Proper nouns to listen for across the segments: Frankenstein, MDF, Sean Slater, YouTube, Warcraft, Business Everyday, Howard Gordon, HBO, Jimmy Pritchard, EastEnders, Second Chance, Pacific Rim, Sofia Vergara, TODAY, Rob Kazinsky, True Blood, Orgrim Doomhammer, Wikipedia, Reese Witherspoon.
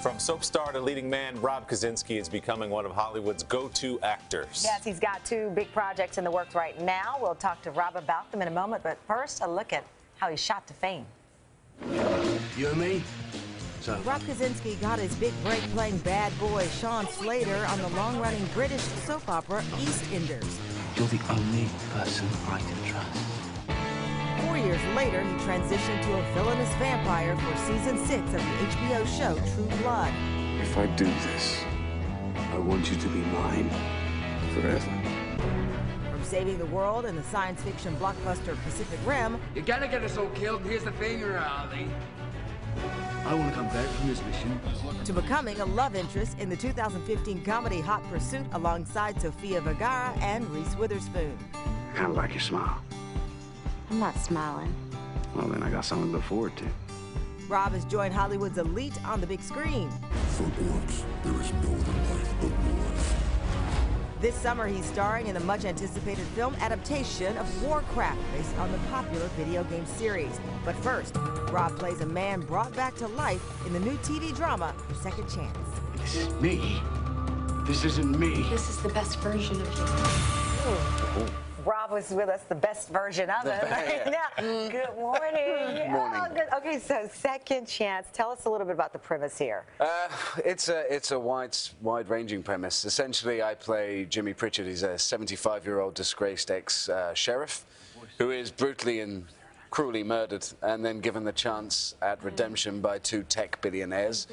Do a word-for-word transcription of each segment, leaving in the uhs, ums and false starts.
From soap star to leading man, Rob Kazinsky is becoming one of Hollywood's go-to actors. Yes, he's got two big projects in the works right now. We'll talk to Rob about them in a moment, but first, a look at how he shot to fame. You and me? So. Rob Kazinsky got his big break playing bad boy Sean Slater on the long-running British soap opera EastEnders. You're the only person I can trust. Four years later, he transitioned to a villainous vampire for season six of the H B O show True Blood. If I do this, I want you to be mine forever. From saving the world in the science fiction blockbuster Pacific Rim... You gotta get us all killed, and here's the thing, you're Ali. I want to come back from this mission. To becoming a love interest in the two thousand fifteen comedy Hot Pursuit alongside Sofia Vergara and Reese Witherspoon. I kind of like your smile. I'm not smiling. Well, then I got something to look forward to. Rob has joined Hollywood's elite on the big screen. For orcs, there is no other life but wars. This summer, he's starring in the much-anticipated film adaptation of Warcraft, based on the popular video game series. But first, Rob plays a man brought back to life in the new T V drama, Second Chance. This is me. This isn't me. This is the best version of you. Ooh. Ooh. Rob was with us, the best version of us right now. Mm. Good morning. Morning. Oh, good. Okay, so Second Chance. Tell us a little bit about the premise here. Uh, it's a, it's a wide, wide-ranging premise. Essentially, I play Jimmy Pritchard. He's a seventy-five-year-old disgraced ex-sheriff uh, who is brutally and cruelly murdered and then given the chance at redemption by two tech billionaires.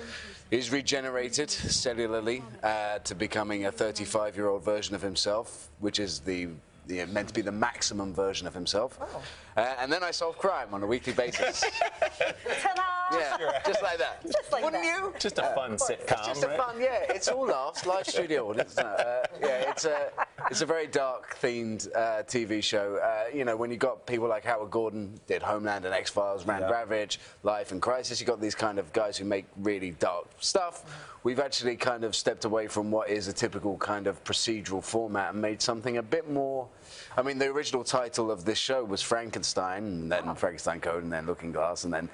He's regenerated cellularly uh, to becoming a thirty-five-year-old version of himself, which is the, the meant to be the maximum version of himself. Oh. Uh, and then I solve crime on a weekly basis. Ta-da! Yeah, just like that. Just like Wouldn't that. you? Just a fun uh, sitcom, it's just right? a fun, yeah. It's all laughs, live studio audience. Uh, yeah, it's a, it's a very dark-themed uh, T V show. Uh, you know, when you got people like Howard Gordon, did Homeland and X-Files, ran yeah. Ravage, Life and Crisis, you got these kind of guys who make really dark stuff. We've actually kind of stepped away from what is a typical kind of procedural format and made something a bit more... I mean, the original title of this show was Frankenstein, and then oh. Frankenstein Code, and then Looking Glass, and then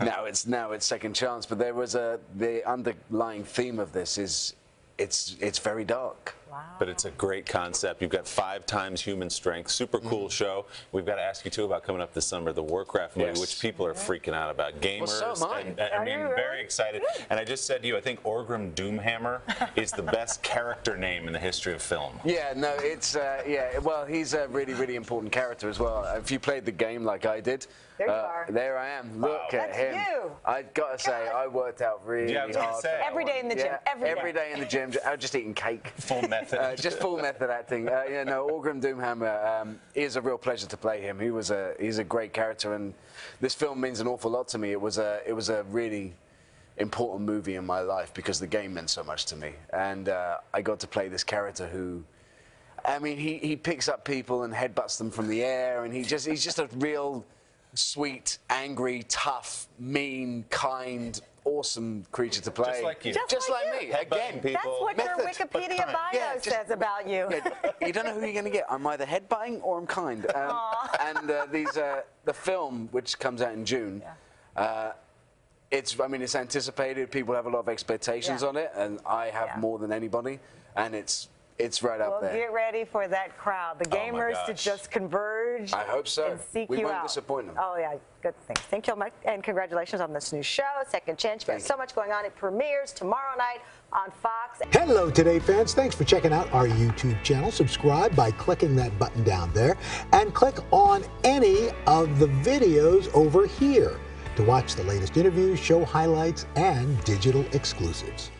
now it's now it's Second Chance. But there was a the underlying theme of this is it's it's very dark. Wow. But it's a great concept. You've got five times human strength. Super cool mm. show. We've got to ask you, too, about coming up this summer, the Warcraft movie, yes. which people are freaking out about. Gamers. Well, so am I. And, and, I mean, really? very excited. And I just said to you, I think Orgrim Doomhammer is the best character name in the history of film. Yeah, no, it's, uh, yeah, well, he's a really, really important character as well. If you played the game like I did, there, you uh, are. there I am. Wow. Look That's at him. You. I've got to say, God. I worked out really yeah, hard. Say. Every day in the gym. Yeah, every, every day. day in the gym. I was just eating cake. Full Uh, just full method acting. Uh, you know, Orgrim Doomhammer um, is a real pleasure to play him. He was a he's a great character, and this film means an awful lot to me. It was a it was a really important movie in my life because the game meant so much to me, and uh, I got to play this character who, I mean, he he picks up people and headbutts them from the air, and he just he's just a real sweet, angry, tough, mean, kind. Awesome creature to play. Just like you. Just, just like, like you. me. Again, people. That's what Method, your Wikipedia bio yeah, just, says about you. You don't know who you're going to get. I'm either headbutting or I'm kind. Um, and uh, these, uh, the film, which comes out in June, yeah. uh, it's, I mean, it's anticipated. People have a lot of expectations yeah. on it, and I have yeah. more than anybody. And it's, it's right well, up there. Get ready for that crowd. The gamers oh to just converge. I hope so. And seek we you won't out. disappoint them. Oh, yeah. Good thing. Thank you, Mike. And congratulations on this new show, Second Chance. There's so much going on. It premieres tomorrow night on Fox. Hello, Today fans. Thanks for checking out our YouTube channel. Subscribe by clicking that button down there and click on any of the videos over here to watch the latest interviews, show highlights, and digital exclusives.